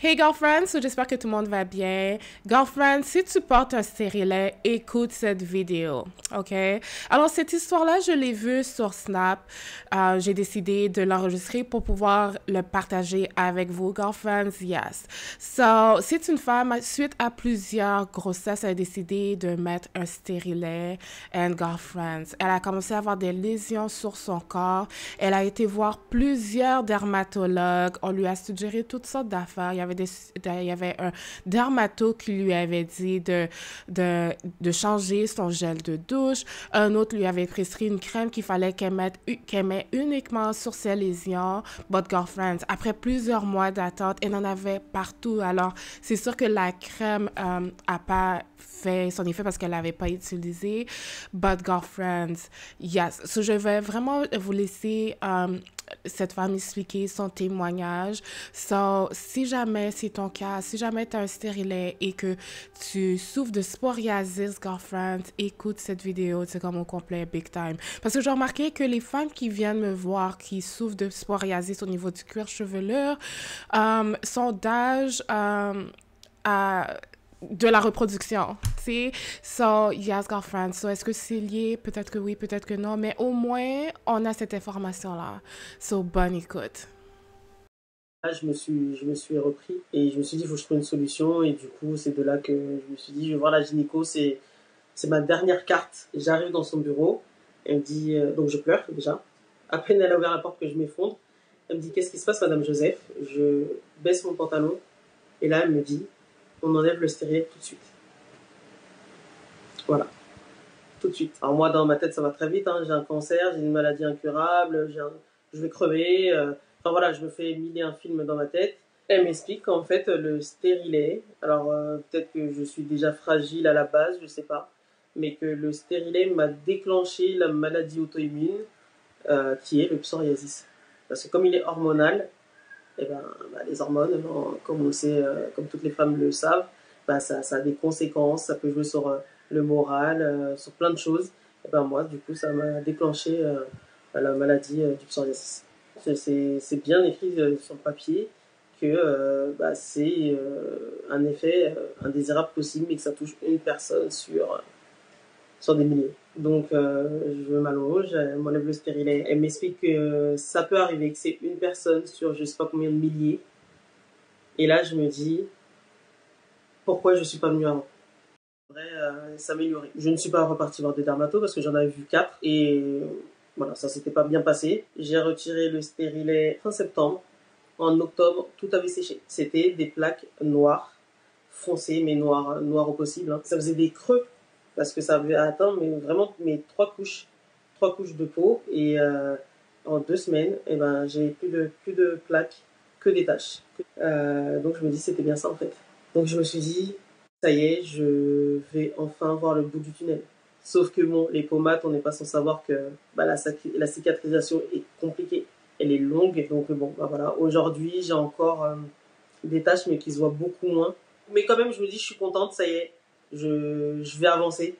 Hey girlfriends, j'espère que tout le monde va bien. Girlfriends, si tu portes un stérilet, écoute cette vidéo, ok? Alors cette histoire-là, je l'ai vue sur Snap. J'ai décidé de l'enregistrer pour pouvoir le partager avec vous, girlfriends, yes. So, c'est une femme, suite à plusieurs grossesses, elle a décidé de mettre un stérilet, and girlfriends, elle a commencé à avoir des lésions sur son corps. Elle a été voir plusieurs dermatologues. On lui a suggéré toutes sortes d'affaires. Il y avait un dermato qui lui avait dit de changer son gel de douche. Un autre lui avait prescrit une crème qu'il fallait qu'elle mette uniquement sur ses lésions. But girlfriends, après plusieurs mois d'attente, elle en avait partout. Alors, c'est sûr que la crème a pas fait son effet parce qu'elle l'avait pas utilisé. But girlfriends, yes. So, je vais vraiment vous laisser... cette femme expliquer son témoignage. So, si jamais c'est ton cas, si jamais tu as un stérilet et que tu souffres de psoriasis, girlfriend, écoute cette vidéo, c'est comme au complet, big time. Parce que j'ai remarqué que les femmes qui viennent me voir, qui souffrent de psoriasis au niveau du cuir chevelure, sont d'âge de la reproduction, tu sais. So, yes, girlfriend. So, est-ce que c'est lié? Peut-être que oui, peut-être que non, mais au moins, on a cette information-là. So, bonne écoute. Là, je me suis repris et je me suis dit, il faut que je trouve une solution. Et du coup, c'est de là que je me suis dit, je vais voir la gynéco, c'est ma dernière carte. J'arrive dans son bureau, elle me dit, donc je pleure déjà. À peine elle a ouvert la porte que je m'effondre. Elle me dit, qu'est-ce qui se passe, Madame Joseph? Je baisse mon pantalon et là, elle me dit, on enlève le stérilet tout de suite. Voilà. Tout de suite. Alors moi, dans ma tête, ça va très vite. Hein. J'ai un cancer, j'ai une maladie incurable, je vais crever. Enfin voilà, je me fais mille et un films dans ma tête. Elle m'explique qu'en fait, le stérilet... Alors peut-être que je suis déjà fragile à la base, je sais pas. Mais que le stérilet m'a déclenché la maladie auto-immune qui est le psoriasis. Parce que comme il est hormonal... Eh ben, les hormones, comme on le sait, comme toutes les femmes le savent, ben ça a des conséquences, ça peut jouer sur le moral, sur plein de choses. Eh ben, moi, du coup, ça m'a déclenché la maladie du psoriasis. C'est bien écrit sur le papier que ben, c'est un effet indésirable possible mais que ça touche une personne sur des milliers. Donc, je m'allonge, elle m'enlève le stérilet. Elle m'explique que ça peut arriver, que c'est une personne sur je sais pas combien de milliers. Et là, je me dis, pourquoi je suis pas venue avant? En vrai, s'améliorer. Je ne suis pas repartie voir des dermatos parce que j'en avais vu 4 et voilà, ça s'était pas bien passé. J'ai retiré le stérilet fin septembre. En octobre, tout avait séché. C'était des plaques noires, foncées, mais noires au possible. Hein. Ça faisait des creux. Parce que ça avait atteint vraiment mes 3 couches de peau. Et en 2 semaines, eh ben, j'ai plus de plaques que des taches. Donc je me dis, c'était bien ça en fait. Donc je me suis dit, ça y est, je vais enfin voir le bout du tunnel. Sauf que bon, les pommades, on n'est pas sans savoir que bah, la cicatrisation est compliquée. Elle est longue. Donc bon, bah, voilà. Aujourd'hui, j'ai encore des taches, mais qui se voient beaucoup moins. Mais quand même, je me dis, je suis contente, ça y est. Je vais avancer,